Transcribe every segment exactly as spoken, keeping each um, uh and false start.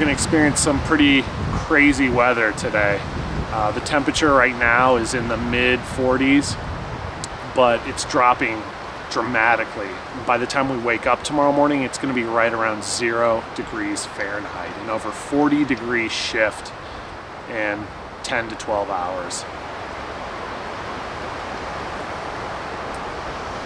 going to experience some pretty crazy weather today. Uh, the temperature right now is in the mid forties, but it's dropping dramatically. By the time we wake up tomorrow morning, it's going to be right around zero degrees Fahrenheit, an over forty degree shift in ten to twelve hours.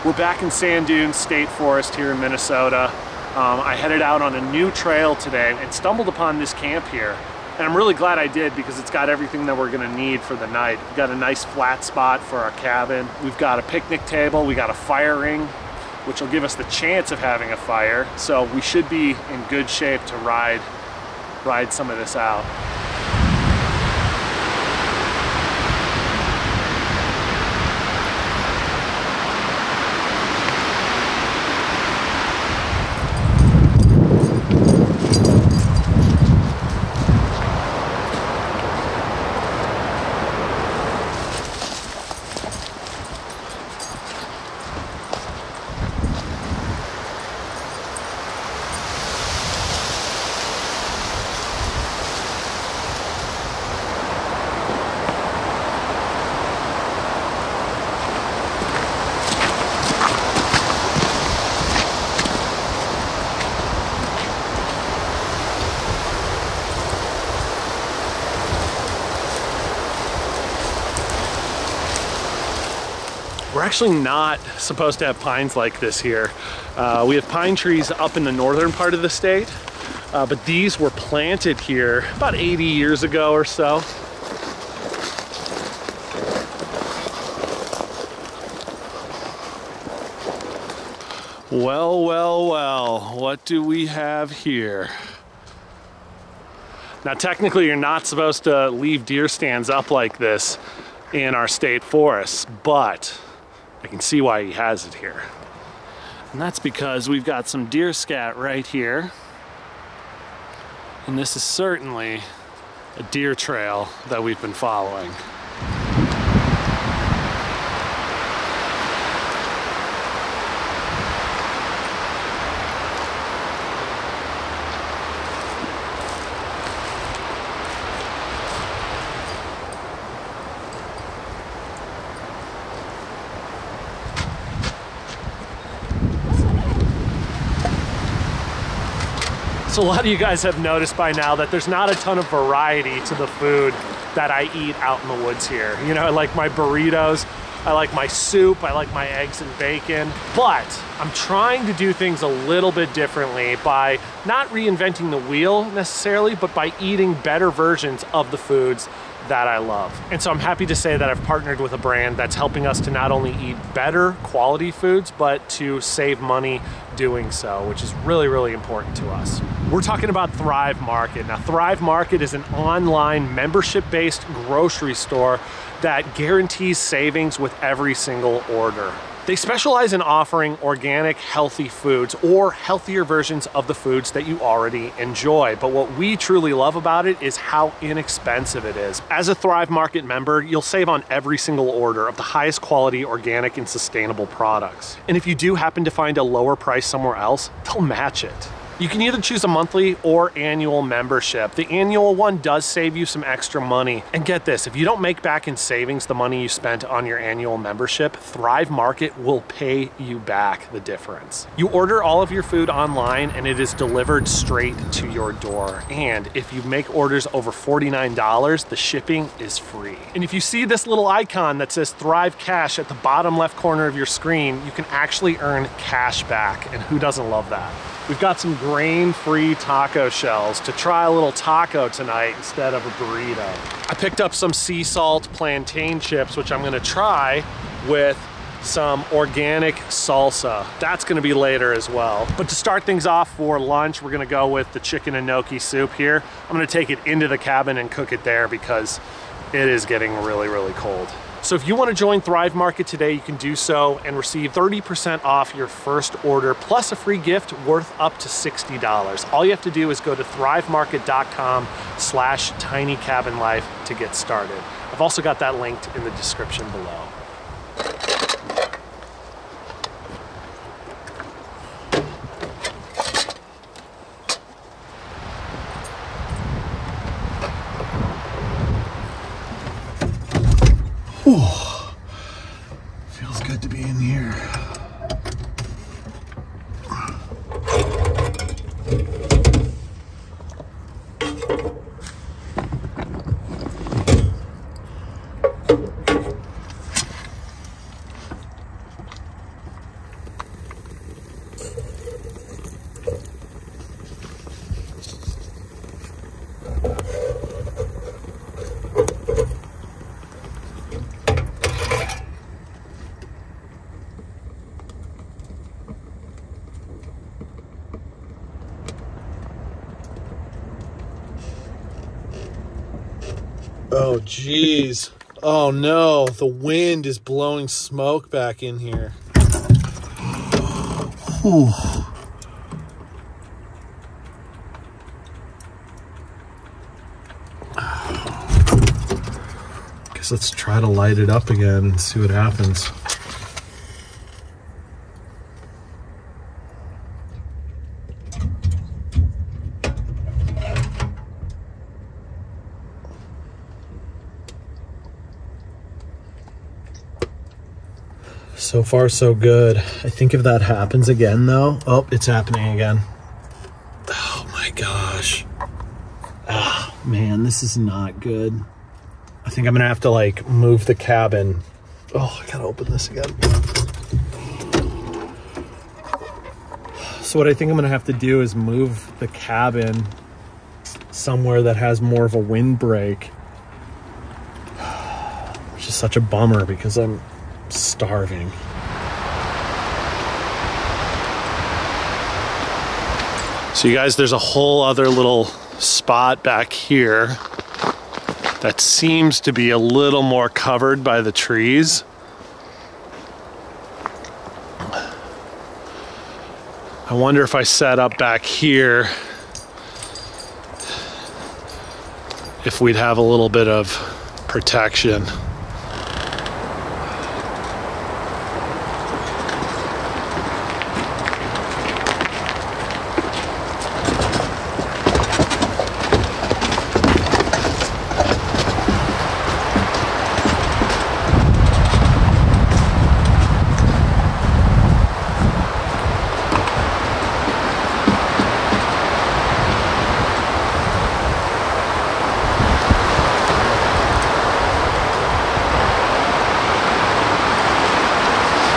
We're back in Sand Dunes State Forest here in Minnesota. Um, I headed out on a new trail today and stumbled upon this camp here. And I'm really glad I did because it's got everything that we're gonna need for the night. We've got a nice flat spot for our cabin. We've got a picnic table. We got a fire ring, which will give us the chance of having a fire. So we should be in good shape to ride, ride some of this out. We're actually not supposed to have pines like this here. Uh, we have pine trees up in the northern part of the state, uh, but these were planted here about eighty years ago or so. Well, well, well, what do we have here? Now, technically, you're not supposed to leave deer stands up like this in our state forests, but I can see why he has it here. And that's because we've got some deer scat right here. And this is certainly a deer trail that we've been following. So a lot of you guys have noticed by now that there's not a ton of variety to the food that I eat out in the woods here. You know, I like my burritos, I like my soup, I like my eggs and bacon, but I'm trying to do things a little bit differently by not reinventing the wheel necessarily, but by eating better versions of the foods that I love. And so I'm happy to say that I've partnered with a brand that's helping us to not only eat better quality foods, but to save money doing so, which is really, really important to us. We're talking about Thrive Market. Now, Thrive Market is an online membership-based grocery store that guarantees savings with every single order. They specialize in offering organic, healthy foods or healthier versions of the foods that you already enjoy. But what we truly love about it is how inexpensive it is. As a Thrive Market member, you'll save on every single order of the highest quality, organic, and sustainable products. And if you do happen to find a lower price somewhere else, they'll match it. You can either choose a monthly or annual membership. The annual one does save you some extra money. And get this, if you don't make back in savings the money you spent on your annual membership, Thrive Market will pay you back the difference. You order all of your food online and it is delivered straight to your door. And if you make orders over forty-nine dollars, the shipping is free. And if you see this little icon that says Thrive Cash at the bottom left corner of your screen, you can actually earn cash back. And who doesn't love that? We've got some grain-free taco shells to try a little taco tonight instead of a burrito. I picked up some sea salt plantain chips, which I'm gonna try with some organic salsa. That's gonna be later as well. But to start things off for lunch, we're gonna go with the chicken enoki soup here. I'm gonna take it into the cabin and cook it there because it is getting really, really cold. So if you want to join Thrive Market today, you can do so and receive thirty percent off your first order, plus a free gift worth up to sixty dollars. All you have to do is go to thrive market dot com slash tiny cabin life to get started. I've also got that linked in the description below. Oh, geez. Oh, no. The wind is blowing smoke back in here. Ooh. Guess let's try to light it up again and see what happens. So far, so good. I think if that happens again, though... Oh, it's happening again. Oh, my gosh. Ah, man, this is not good. I think I'm going to have to, like, move the cabin. Oh, I got to open this again. So what I think I'm going to have to do is move the cabin somewhere that has more of a windbreak. Which is such a bummer because I'm... starving. So you guys, there's a whole other little spot back here that seems to be a little more covered by the trees. I wonder if I set up back here if we'd have a little bit of protection. Well,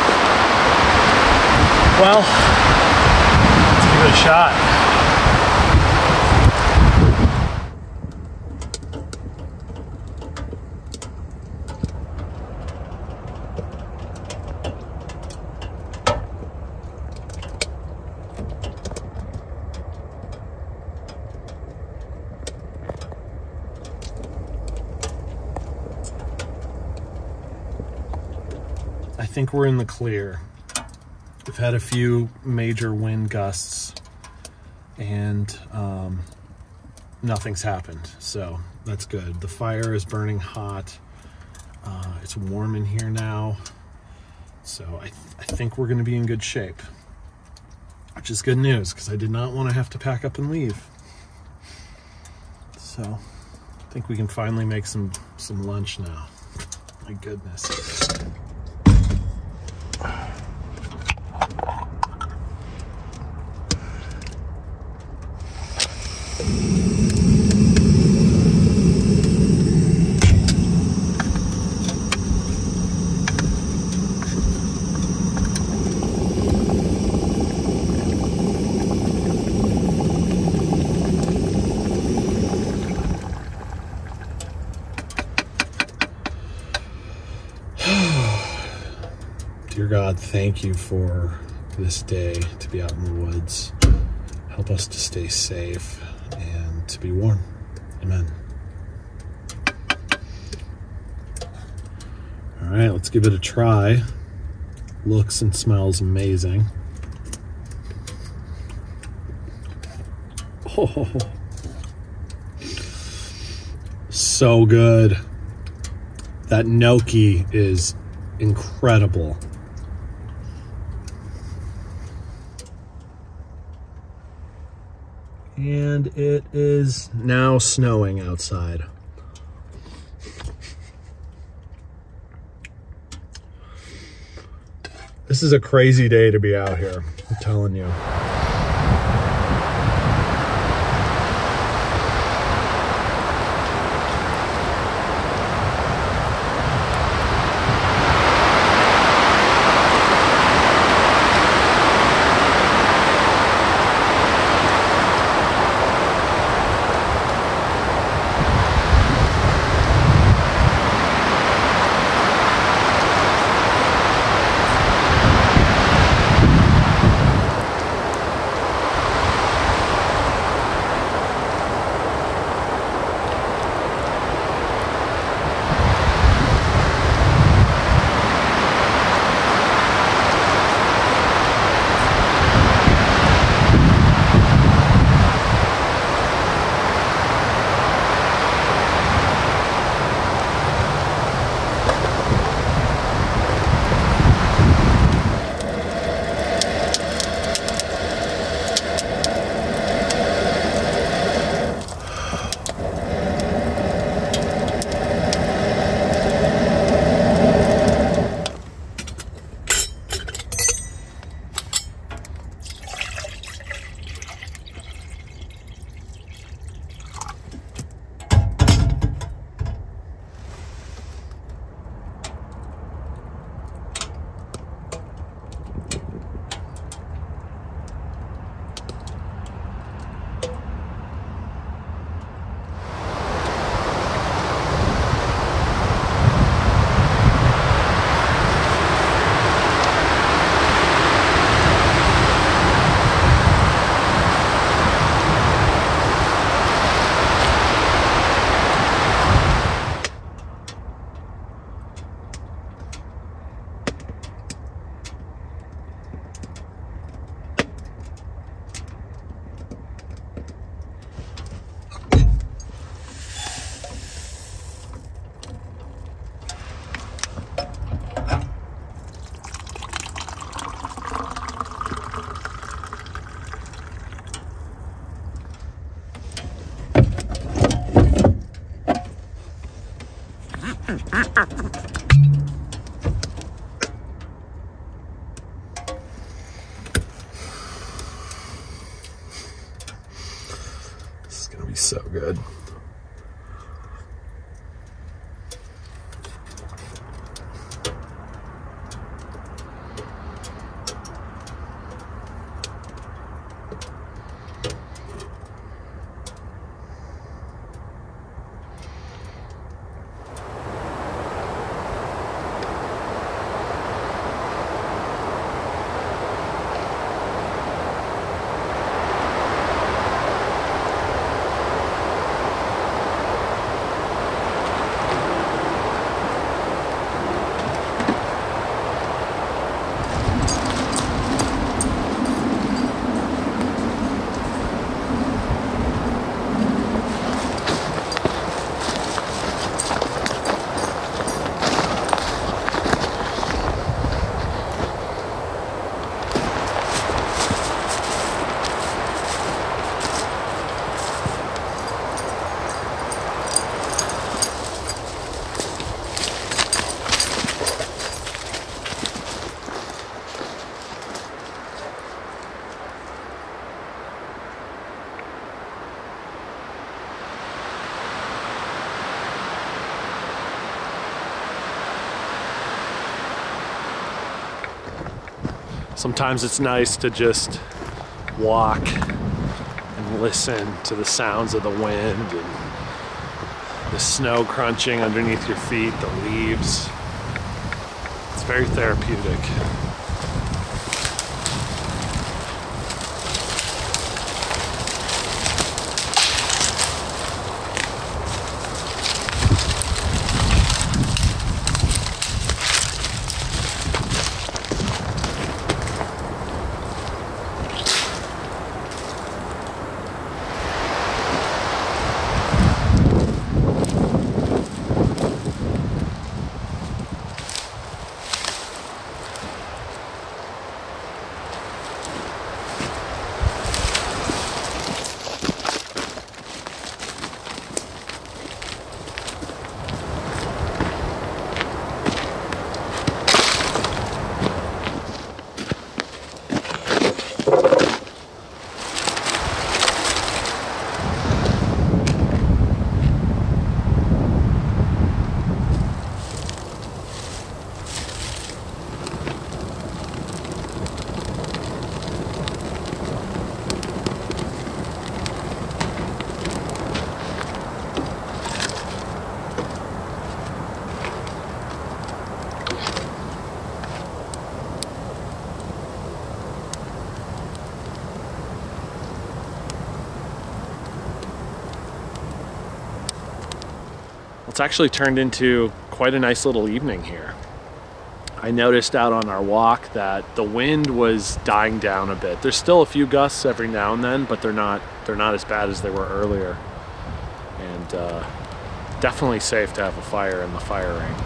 let's give it a shot. I think we're in the clear. We've had a few major wind gusts and um, nothing's happened, so that's good. The fire is burning hot. Uh, it's warm in here now, so I, th I think we're gonna be in good shape, which is good news because I did not want to have to pack up and leave. So I think we can finally make some, some lunch now. My goodness. God, thank you for this day to be out in the woods. Help us to stay safe and to be warm. Amen. All right, let's give it a try. Looks and smells amazing. Oh, so good. That gnocchi is incredible. And it is now snowing outside. This is a crazy day to be out here, I'm telling you. This is going to be so good. Sometimes it's nice to just walk and listen to the sounds of the wind and the snow crunching underneath your feet, the leaves. It's very therapeutic. It's actually turned into quite a nice little evening here. I noticed out on our walk that the wind was dying down a bit. There's still a few gusts every now and then, but they're not they're not as bad as they were earlier. And uh, definitely safe to have a fire in the fire ring.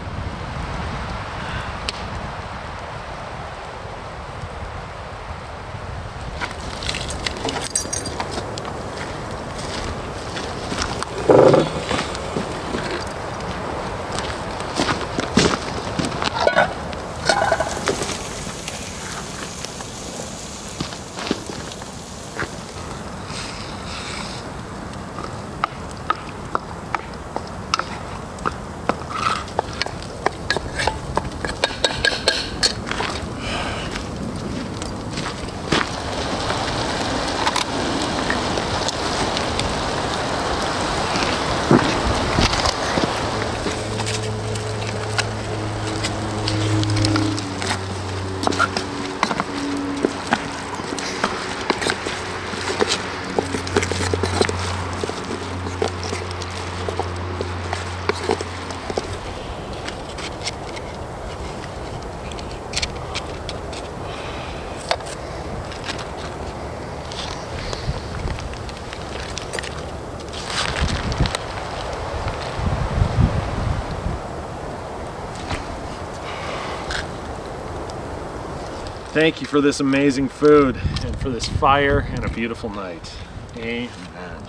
Thank you for this amazing food and for this fire and a beautiful night. Amen.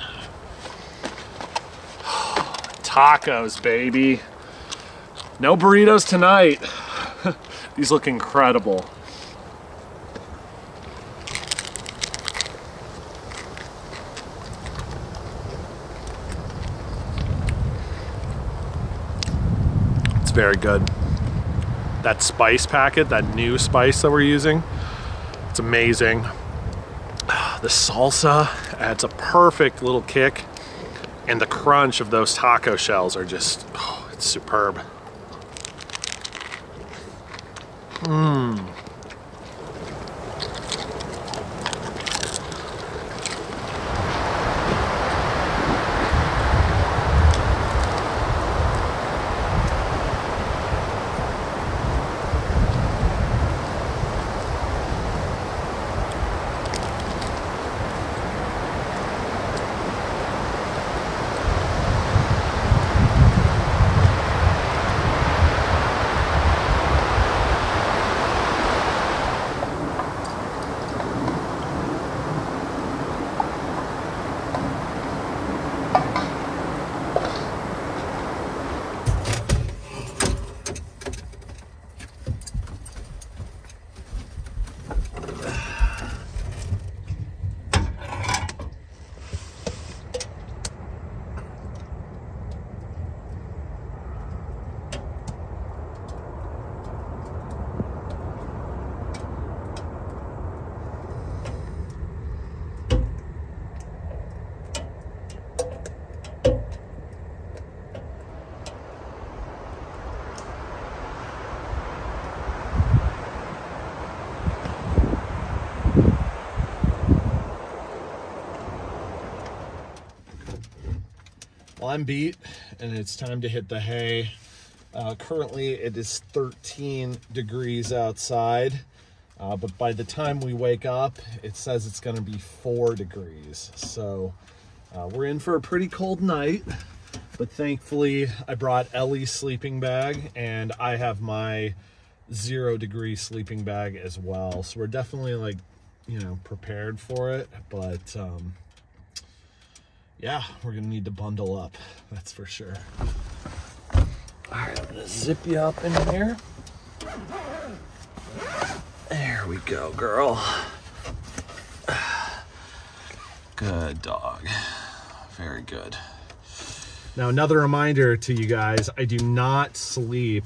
Tacos, baby. No burritos tonight. These look incredible. It's very good. That spice packet, that new spice that we're using, it's amazing. The salsa adds a perfect little kick, and the crunch of those taco shells are just, oh, it's superb. Mmm. I'm beat, and it's time to hit the hay. Uh, currently, it is thirteen degrees outside, uh, but by the time we wake up, it says it's going to be four degrees. So uh, we're in for a pretty cold night, but thankfully, I brought Ellie's sleeping bag, and I have my zero-degree sleeping bag as well. So we're definitely, like, you know, prepared for it, but... Um, yeah, we're gonna need to bundle up, that's for sure. All right, I'm gonna zip you up in here. There we go, girl. Good dog, very good. Now, another reminder to you guys, I do not sleep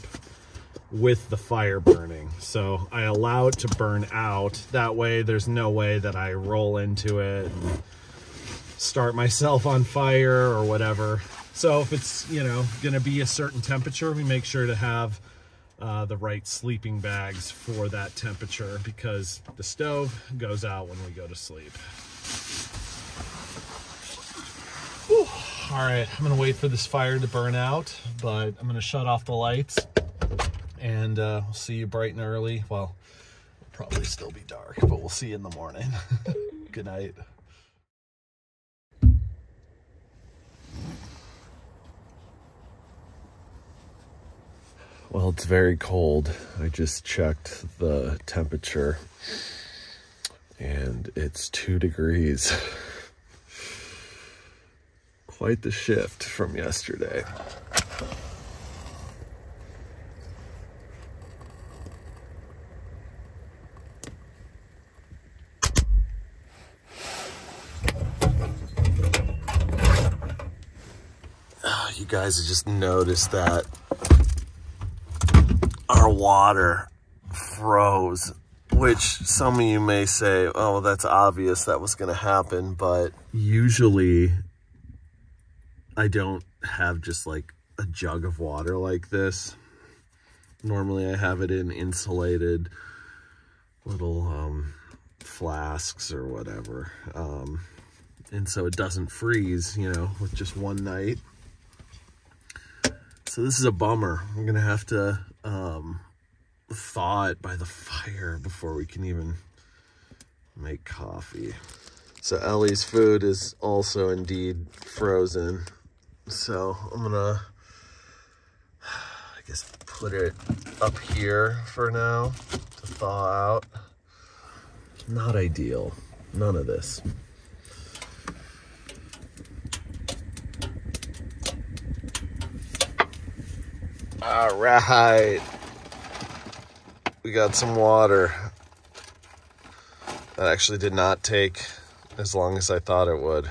with the fire burning. So I allow it to burn out. That way, there's no way that I roll into it and start myself on fire or whatever. So if it's, you know, gonna be a certain temperature, we make sure to have uh, the right sleeping bags for that temperature, because the stove goes out when we go to sleep. Whew. All right, I'm gonna wait for this fire to burn out, but I'm gonna shut off the lights, and uh, we'll see you bright and early. Well, it'll probably still be dark, but we'll see you in the morning. Good night. Well, it's very cold. I just checked the temperature and it's two degrees. Quite the shift from yesterday. Oh, you guys have just noticed that our water froze, which some of you may say, oh, well, that's obvious that was going to happen, but usually I don't have just like a jug of water like this. Normally I have it in insulated little um, flasks or whatever, um, and so it doesn't freeze, you know, with just one night. So this is a bummer. I'm going to have to um, thaw it by the fire before we can even make coffee. So Ellie's food is also indeed frozen. So I'm going to, I guess, put it up here for now to thaw out. Not ideal. None of this. All right. We got some water. That actually did not take as long as I thought it would.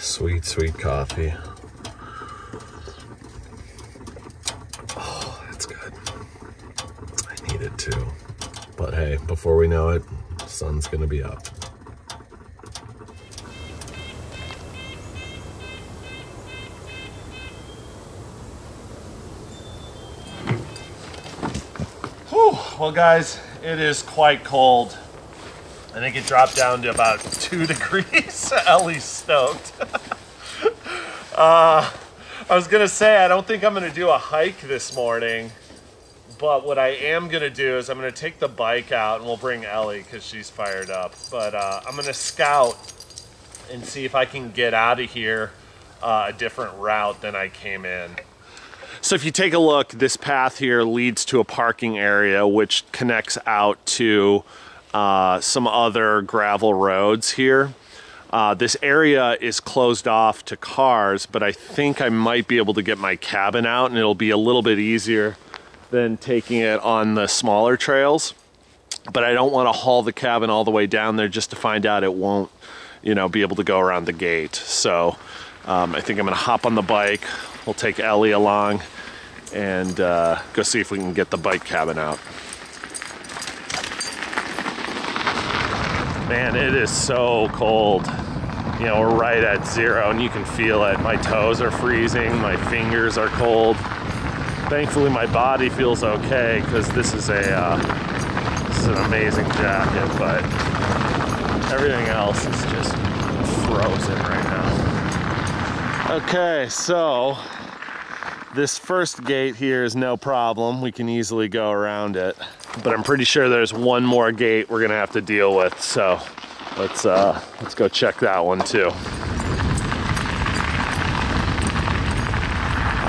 Sweet, sweet coffee. Oh, that's good. I need it too. But hey, before we know it, the sun's gonna be up. Whew. Well guys, it is quite cold. I think it dropped down to about two degrees. Ellie's stoked. uh, I was gonna say, I don't think I'm gonna do a hike this morning, but what I am gonna do is I'm gonna take the bike out and we'll bring Ellie because she's fired up. But uh, I'm gonna scout and see if I can get out of here uh, a different route than I came in. So if you take a look, this path here leads to a parking area which connects out to Uh, some other gravel roads here. Uh, this area is closed off to cars, but I think I might be able to get my cabin out and it'll be a little bit easier than taking it on the smaller trails. But I don't want to haul the cabin all the way down there just to find out it won't, you know, be able to go around the gate. So um, I think I'm gonna hop on the bike. We'll take Ellie along and uh, go see if we can get the bike cabin out. Man, it is so cold. You know, we're right at zero and you can feel it. My toes are freezing, my fingers are cold. Thankfully my body feels okay because this is a uh, this is an amazing jacket, but everything else is just frozen right now. Okay, so this first gate here is no problem. We can easily go around it. But I'm pretty sure there's one more gate we're gonna have to deal with, so let's uh, let's go check that one too.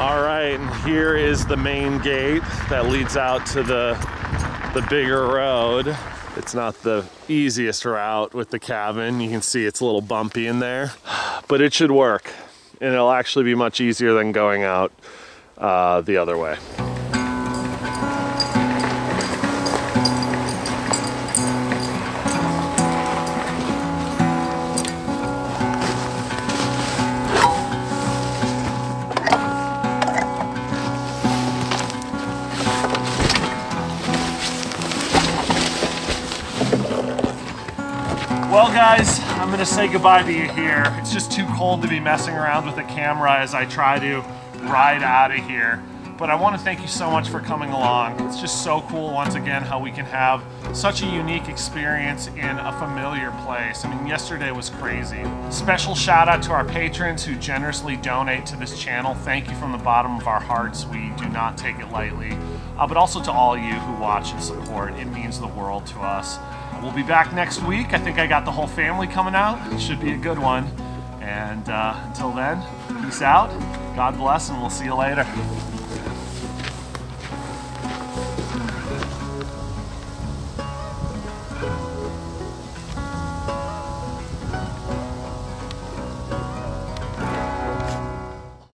All right, and here is the main gate that leads out to the the bigger road. It's not the easiest route with the cabin. You can see it's a little bumpy in there, but it should work, and it'll actually be much easier than going out uh, the other way. Well guys, I'm gonna say goodbye to you here. It's just too cold to be messing around with the camera as I try to ride out of here. But I wanna thank you so much for coming along. It's just so cool once again how we can have such a unique experience in a familiar place. I mean, yesterday was crazy. Special shout out to our patrons who generously donate to this channel. Thank you from the bottom of our hearts. We do not take it lightly. Uh, but also to all you who watch and support. It means the world to us. We'll be back next week. I think I got the whole family coming out. It should be a good one. And uh, until then, peace out, God bless, and we'll see you later.